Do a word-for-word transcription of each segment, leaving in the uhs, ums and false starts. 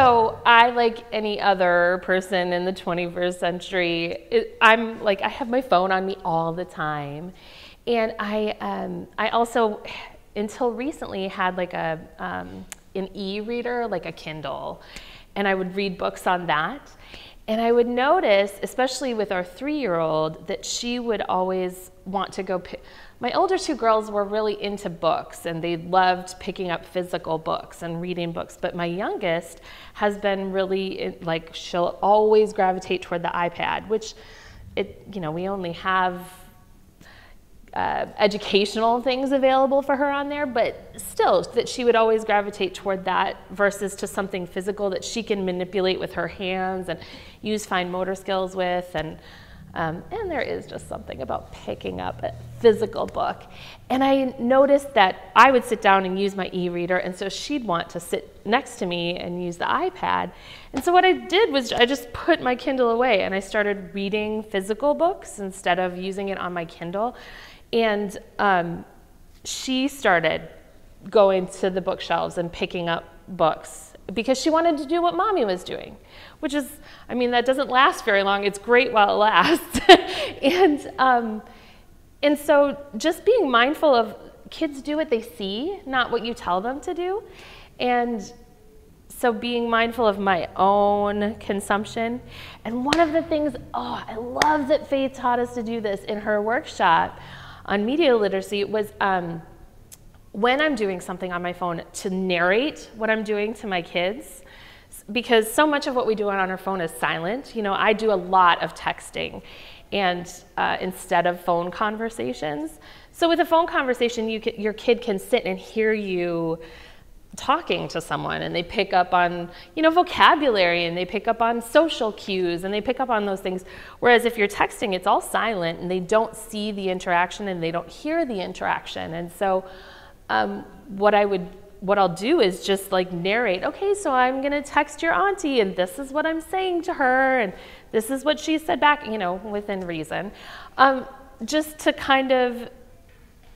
So I, like any other person in the twenty-first century, it, I'm like, I have my phone on me all the time. And I, um, I also, until recently, had like a, um, an e-reader, like a Kindle. And I would read books on that. And I would notice, especially with our three-year-old, that she would always want to go pick. My older two girls were really into books, and they loved picking up physical books and reading books. But my youngest has been really, like, she'll always gravitate toward the iPad, which, it, you know, we only have Uh, educational things available for her on there, but still, that she would always gravitate toward that versus to something physical that she can manipulate with her hands and use fine motor skills with. And um, and there is just something about picking up a physical book. And I noticed that I would sit down and use my e-reader, and so she'd want to sit next to me and use the iPad. And so what I did was I just put my Kindle away, and I started reading physical books instead of using it on my Kindle. And um, she started going to the bookshelves and picking up books because she wanted to do what mommy was doing, which is, I mean, that doesn't last very long. It's great while it lasts. and, um, and so just being mindful of kids do what they see, not what you tell them to do. And so being mindful of my own consumption. And one of the things, oh, I love that Faye taught us to do this in her workshop on media literacy was um, when I'm doing something on my phone to narrate what I'm doing to my kids, because so much of what we do on our phone is silent. You know, I do a lot of texting and uh, instead of phone conversations. So with a phone conversation, you can, your kid can sit and hear you talking to someone, and they pick up on, you know, vocabulary, and they pick up on social cues, and they pick up on those things. Whereas if you're texting, it's all silent, and they don't see the interaction, and they don't hear the interaction. And so um, what I would, what I'll do is just like narrate, okay, so I'm gonna text your auntie, and this is what I'm saying to her, and this is what she said back, you know, within reason. Um, just to kind of,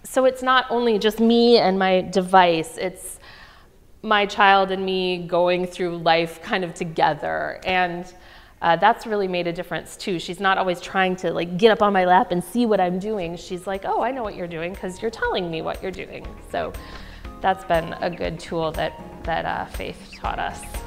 so it's not only just me and my device, it's my child and me going through life kind of together. And uh, that's really made a difference too. She's not always trying to like get up on my lap and see what I'm doing. She's like, oh, I know what you're doing because you're telling me what you're doing. So that's been a good tool that, that uh, Faith taught us.